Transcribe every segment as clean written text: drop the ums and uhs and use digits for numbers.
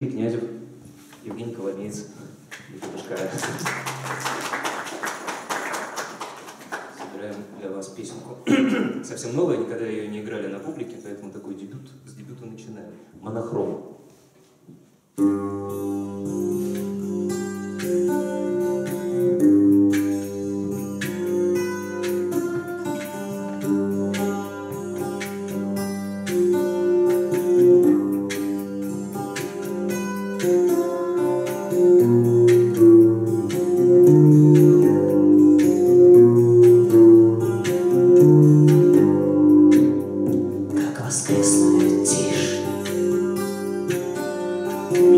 Князев, Евгений Коломеец и Пушкарат. Собираем для вас песенку. Совсем новая, никогда ее не играли на публике, поэтому такой дебют. С дебюта начинаем. Монохром.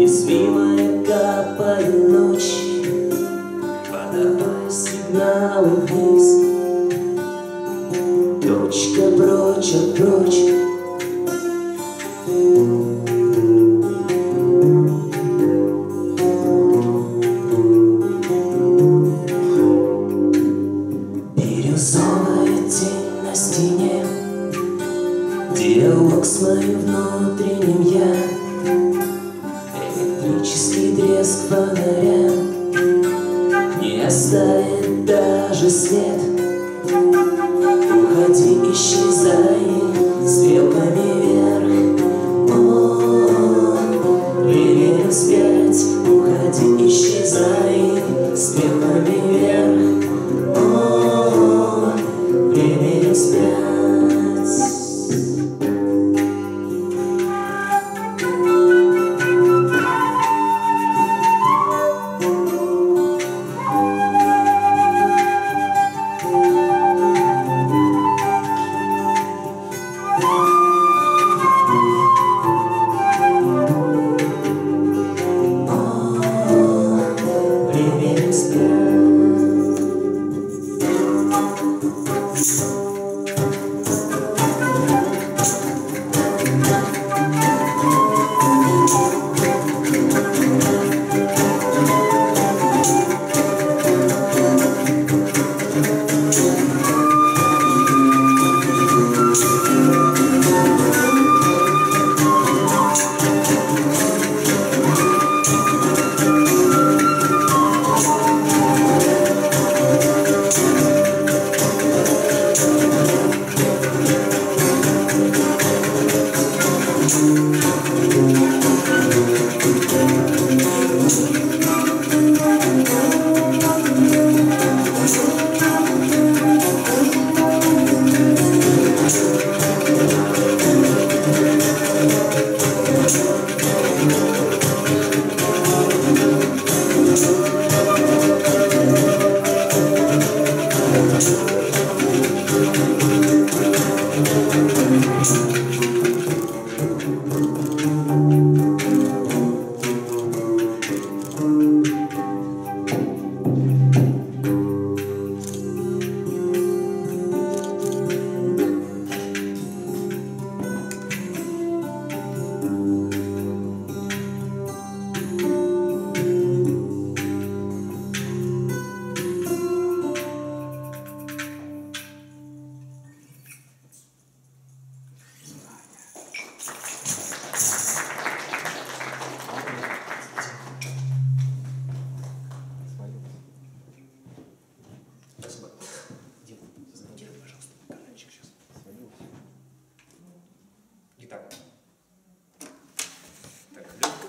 Уязвимая капает ночь, подавая сигнал вниз. Точка прочь от прочь. Бирюзовая тень на стене, диалог с моим внутренним я. Электрический треск фонаря не оставит даже след. Уходи, исчезай, стрелками вверх. Он велел спять. Уходи, исчезай, стрелками вверх. Он велел спять.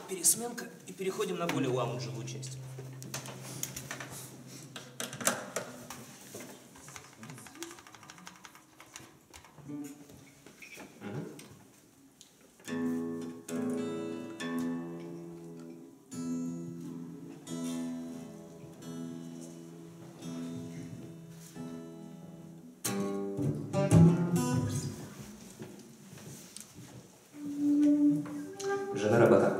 Пересменка, и переходим на более лаунжевую часть. Жена работа.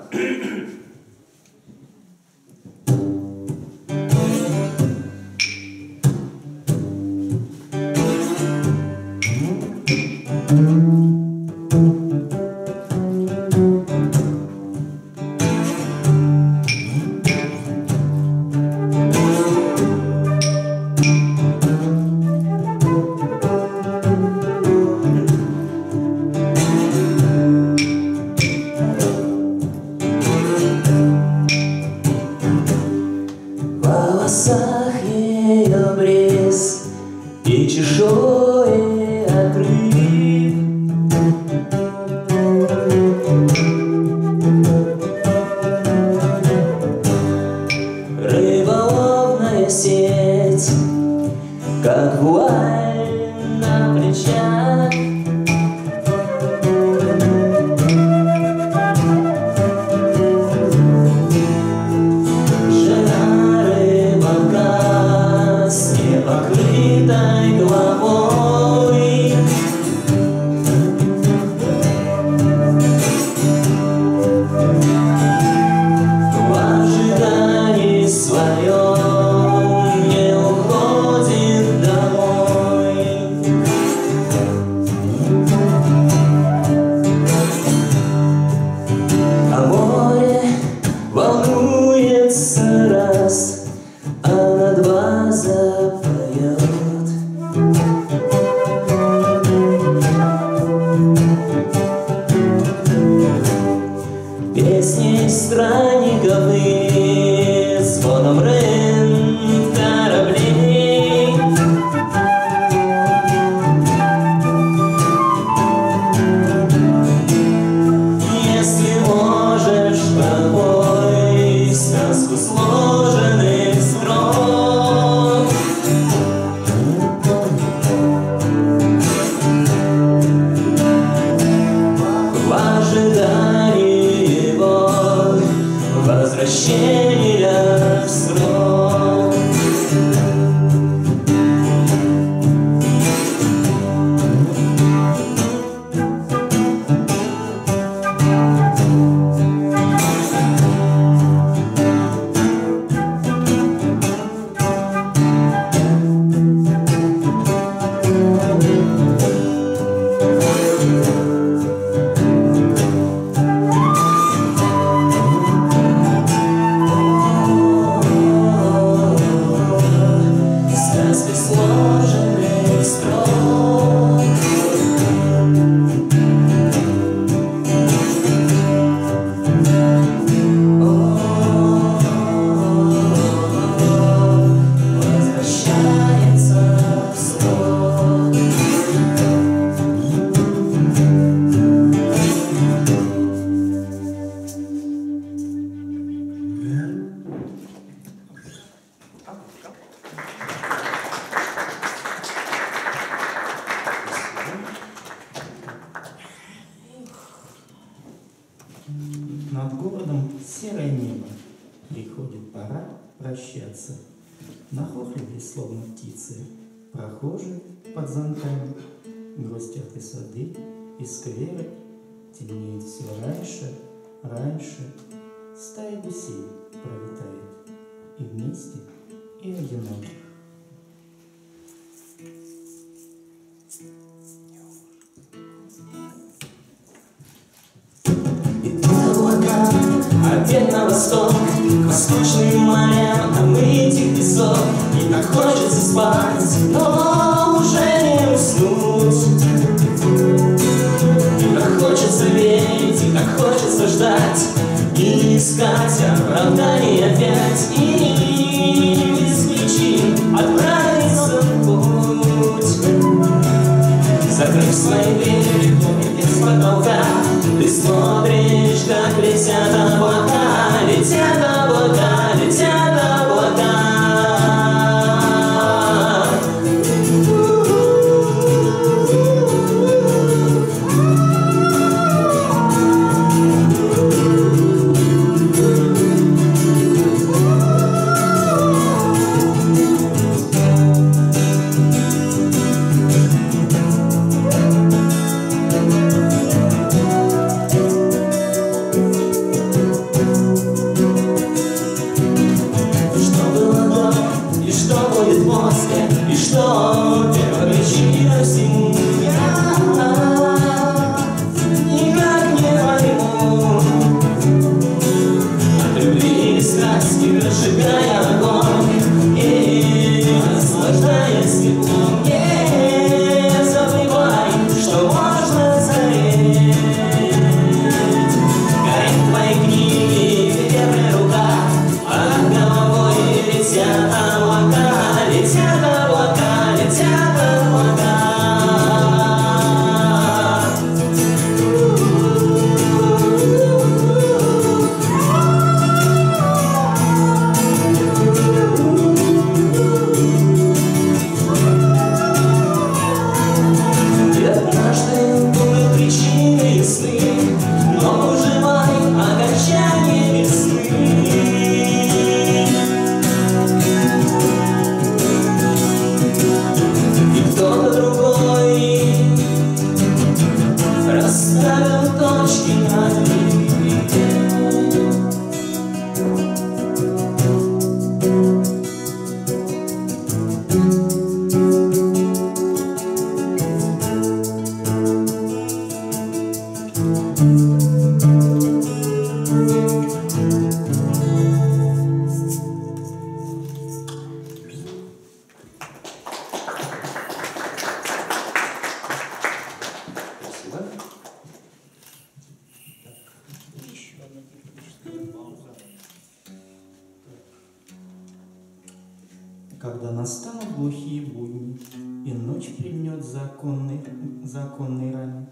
когда настанут глухие будни, и ночь прильнет законной раме,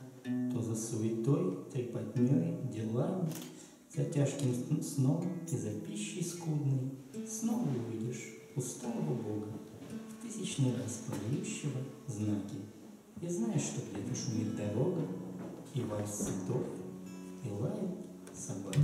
то за суетой, трепотней, делами, за тяжким сном и за пищей скудной снова увидишь усталого Бога, в тысячный раз подающего знаки. И знаешь, что где-то шумит дорога, и вой цветов, и лают собаки.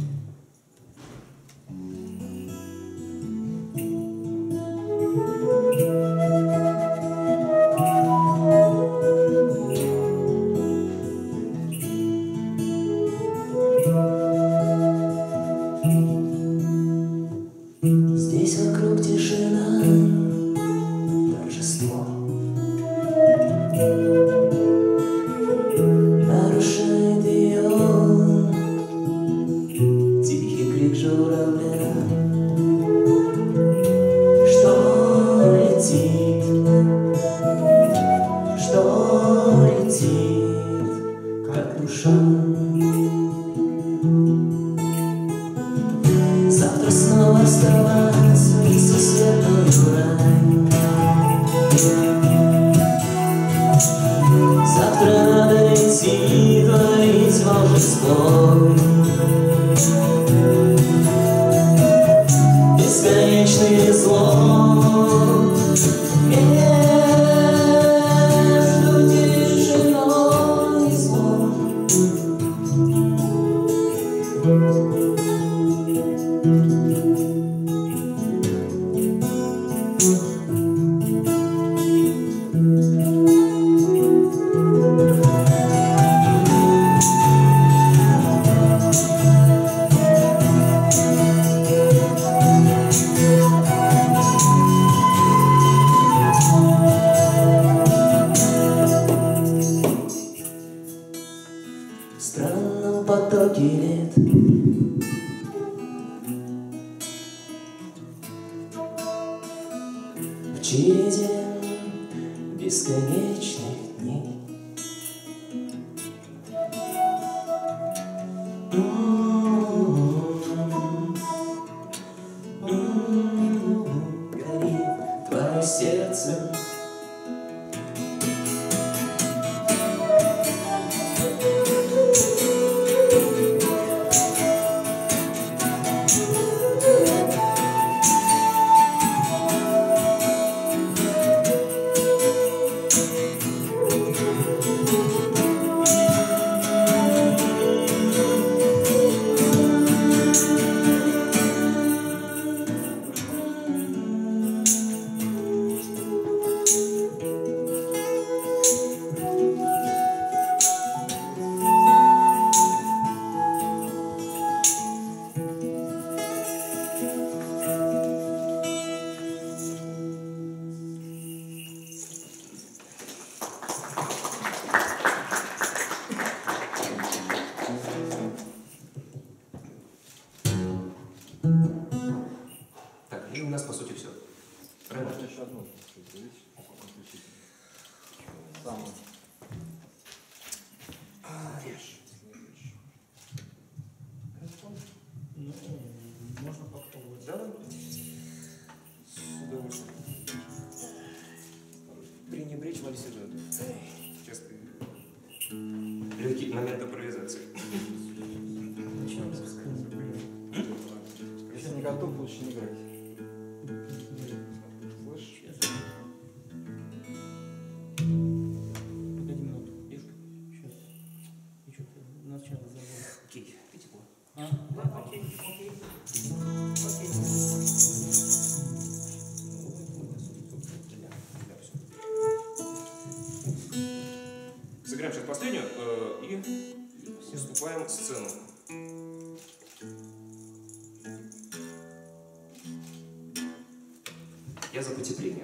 Я за потепление.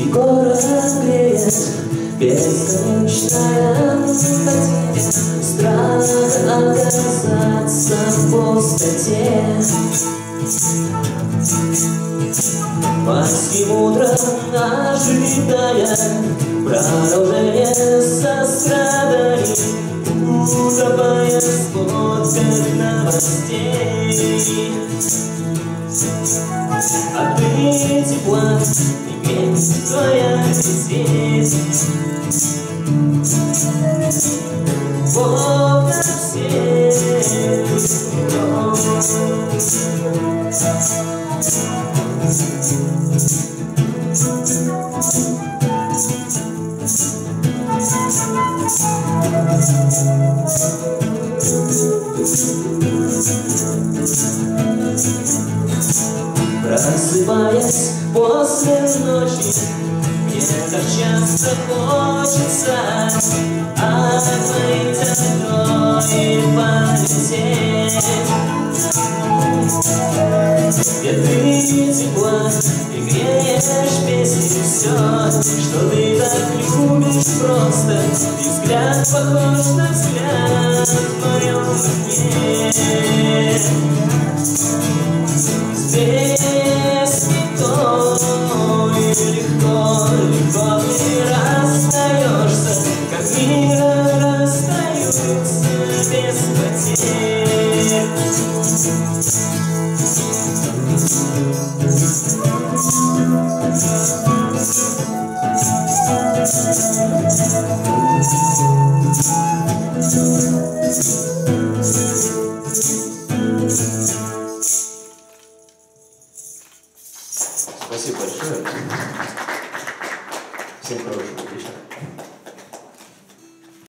И город греет бесконечная пустоте. Странно оказаться в пустоте. По всему утром ожидая продолжение со страдой, утопая в сводках новостей. А ты тепла, и песня твоя здесь. Вот на все. Просыпаясь после ночи, мне так часто хочется от твоей тропой полететь. Где ты тепла и греешь песни все, что ты так любишь просто, и взгляд похож на взгляд в моем окне. Здесь не той легко, легко ты расстаешься, как мира расстаются без потерь. Спасибо большое. Всем хорошего вечера.